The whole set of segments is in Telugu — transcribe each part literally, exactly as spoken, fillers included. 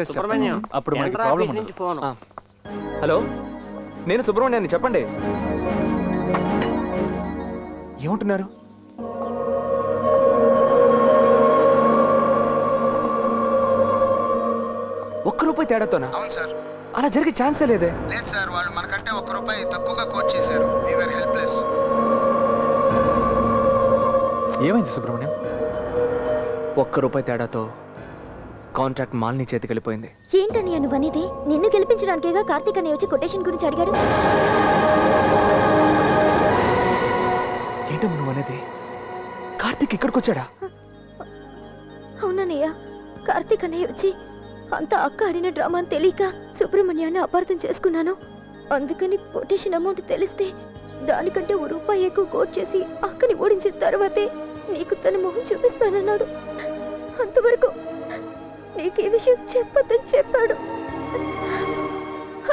చేస్తాను. అప్పుడు మనకి ప్రాబ్లం ఉండదు. హలో, నేను సుబ్రహ్మణ్యాన్ని, చెప్పండి. ఏమంటున్నారు? ఒక్క రూపాయి తేడాతోనా? అలా జరిగే ఛాన్సే లేదే. లేదు సార్, వాళ్ళు మనకంటే ఒక్క రూపాయి తక్కువగా కోట్ చేశారు. We were helpless. ఏమైంది సుబ్రహ్మణ్యం? ఒక్క రూపాయి తేడాతో కాంట్రాక్ట్ మాల్ని చేతికి వెళ్ళిపోయింది. ఏంటని అనువనేది? నిన్ను గెలిపించడానికేగా కార్తీక్ అనే వచ్చి కొటేషన్ గురించి అడిగాడు. ఏంటో నువ్వు అనేది? కార్తీక్ ఇక్కడికి వచ్చాడా? అవునన్నయ్య, కార్తీక్ అనే వచ్చి అంత అక్క ఆడిన డ్రామా అని తెలియక సుబ్రహ్మణ్యాన్ని అపార్థం చేసుకున్నాను. అందుకని కొటేషన్ అమౌంట్ తెలిస్తే దానికంటే ఓ రూపాయి ఎక్కువ కోట్ చేసి అక్కని ఓడించిన తర్వాతే నీకు తన మొహం చూపిస్తానన్నాడు. అంతవరకు నీకు ఈ విషయం చెప్పొద్దని చెప్పాడు.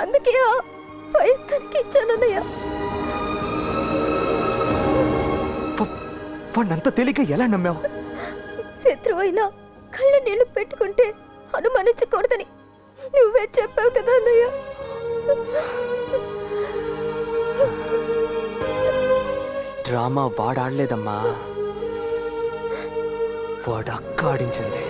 అందుకే ఆ ప్రయత్నానికి ఇచ్చానన్నయ్య. వాణ్ణంత తేలిక ఎలా నమ్మావు? శత్రువు అయినా కళ్ళ నీళ్లు పెట్టుకుంటే అనుమానించకూడదని నువ్వే చెప్పావు కదా అన్నయ్య. డ్రామా వాడాడలేదమ్మా, వాడక్క ఆడించింది.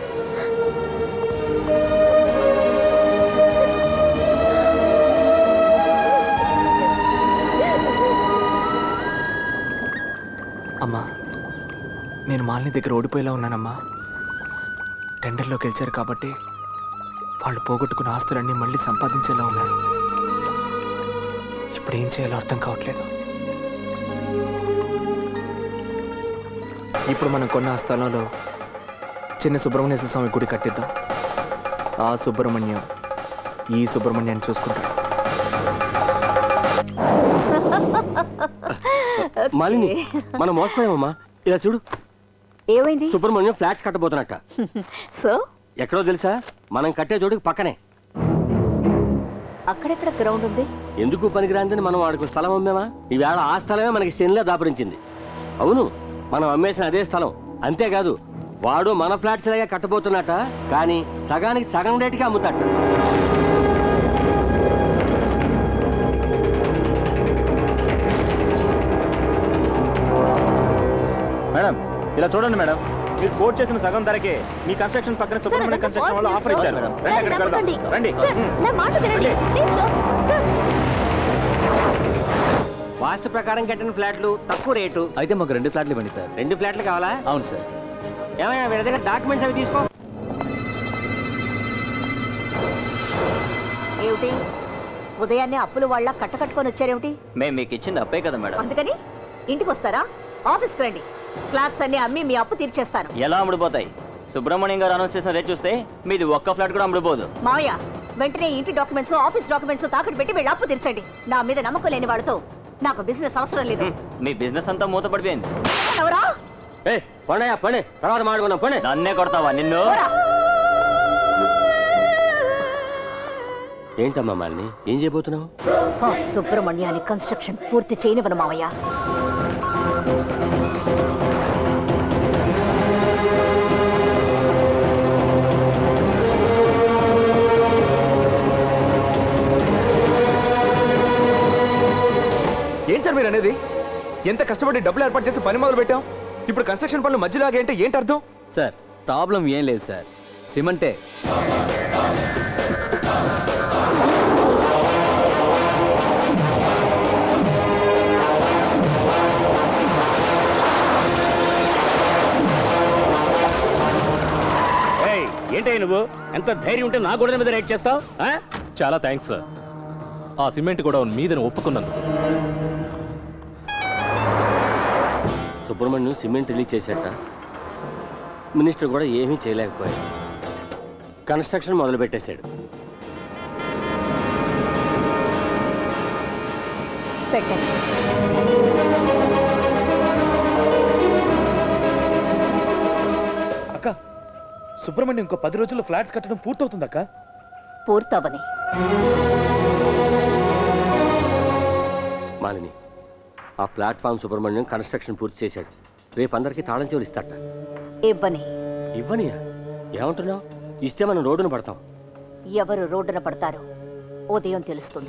అమ్మా, నేను మాలిని దగ్గర ఓడిపోయేలా ఉన్నానమ్మా. టెండర్లో గెలిచారు కాబట్టి వాళ్ళు పోగొట్టుకున్న ఆస్తులన్నీ మళ్ళీ సంపాదించేలా ఉన్నాను. ఇప్పుడు ఏం చేయాలో అర్థం కావట్లేదు. ఇప్పుడు మనం కొన్న ఆ స్థలంలో చిన్న సుబ్రహ్మణ్యేశ్వర స్వామి గుడి కట్టిద్దాం. ఆ సుబ్రహ్మణ్యం ఈ సుబ్రహ్మణ్యాన్ని చూసుకుంటాడు. మాలిని, మనం మోసపోయామమ్మా. ఇలా చూడు, ఏమైంది? సుబ్రహ్మణ్యం ఫ్లాట్స్ కట్టబోతున్నట్ట. సో ఎక్కడో తెలుసా? మనం కట్టే చోటుకి పక్కనే. అక్కడెక్కడ గ్రౌండ్ ఉంది? ఎందుకు పనికిరాందని మనం వాడికి స్థలం అమ్మేమా. ఈవేళ ఆ స్థలమే మనకి శనిలా దాపరించింది. అవును, మనం అమ్మేసిన అదే స్థలం. అంతేకాదు, వాడు మన ఫ్లాట్స్ లాగా కట్టబోతున్నట్ట, కానీ సగానికి సగం రేటుకి అమ్ముతాట. మేడం, ఇలా చూడండి మేడం, మీరు కోట్ చేసిన సగం ధరకే మీ కన్స్ట్రక్షన్ పక్కన సుబ్రహ్మణ్య కన్స్ట్రక్షన్ వాళ్ళు ఆఫర్ ఇచ్చారు. రండి, రండి. వాస్తు ప్రకారం కట్టిన ఫ్లాట్లు తక్కువ రేటు. అయితే మాకు రెండు ఫ్లాట్లు ఇవ్వండి సార్. రెండు ఫ్లాట్లు కావాలా? అవును సార్. ఏమయ్యా, వీళ్ళ దగ్గర డాక్యుమెంట్స్ అవి తీసుకో. ఏమిటి ఉదయాన్నే అప్పులు వాళ్ళ కట్ట కట్టుకొని వచ్చారేమిటి? మేము మీకు ఇచ్చింది అప్పే కదా మేడం. అందుకని ఇంటికి వస్తారా? ఆఫీస్కి రండి, ఫ్లాట్స్ అన్ని అమ్మి మీ అప్పు తీర్చేస్తాను. ఎలా అమ్ముడిపోతాయి? సుబ్రహ్మణ్యం గారు అనౌన్స్ చేసిన రేట్ చూస్తే మీది ఒక్క ఫ్లాట్ కూడా అమ్ముడిపోదు. మావయ్య, వెంటనే ఇంటి డాక్యుమెంట్స్, ఆఫీస్ డాక్యుమెంట్స్ తాకట్టు పెట్టి వీళ్ళు అప్పు తీర్చండి. నా మీద నమ్మకం లేని వాడితో నాకు బిజినెస్ అవసరం లేదు. మీ బిజినెస్ అంతా మూతపడిపోయింది. ఎవరా? ఏ పండయ్యా, పండే తర్వాత మాట్లాడుకున్నాం. పండే నన్నే కొడతావా? నిన్ను. ఏంటమ్మా మాలిని, ఏం చేయబోతున్నావు? సుబ్రహ్మణ్యాన్ని కన్స్ట్రక్షన్ పూర్తి చేయనివ్వను మావయ్య. ఏం సార్ మీరు అనేది? ఎంత కష్టపడి డబ్బులు ఏర్పాటు చేసి పని మొదలు పెట్టాం, ఇప్పుడు కన్స్ట్రక్షన్ పనులు మధ్యలాగే అంటే ఏంటి అర్థం? సార్, ప్రాబ్లం ఏం లేదు సార్, సిమెంటే. ఏంటయ్య నువ్వు? ఎంత ధైర్యం ఉంటే నా గోడ మీద రైట్ చేస్తావు? చాలా థ్యాంక్స్ సార్, ఆ సిమెంట్ కూడా మీదని ఒప్పుకున్నాను. సుబ్రహ్మణ్యం సిమెంట్ రిలీజ్ చేశాక మినిస్టర్ కూడా ఏమీ చేయలేకపోయాడు. కన్స్ట్రక్షన్ మొదలు పెట్టేశాడు. అక్క, సుబ్రహ్మణ్యం ఇంకో పది రోజుల్లో ఫ్లాట్స్ కట్టడం పూర్తవుతుందక్క. పూర్తవని మాలిని, ఆ ప్లాట్ఫామ్ సుబ్రహ్మణ్యం కన్స్ట్రక్షన్ పూర్తి చేశాడు. రేపు అందరికీ తాళం చెవులు ఇస్తాట. ఇవ్వని. ఇవ్వనియా? ఏమంటున్నావు? ఇస్తే మనం రోడ్డును పడతాం. ఎవరు రోడ్డున పడతారో ఉదయం తెలుస్తుంది.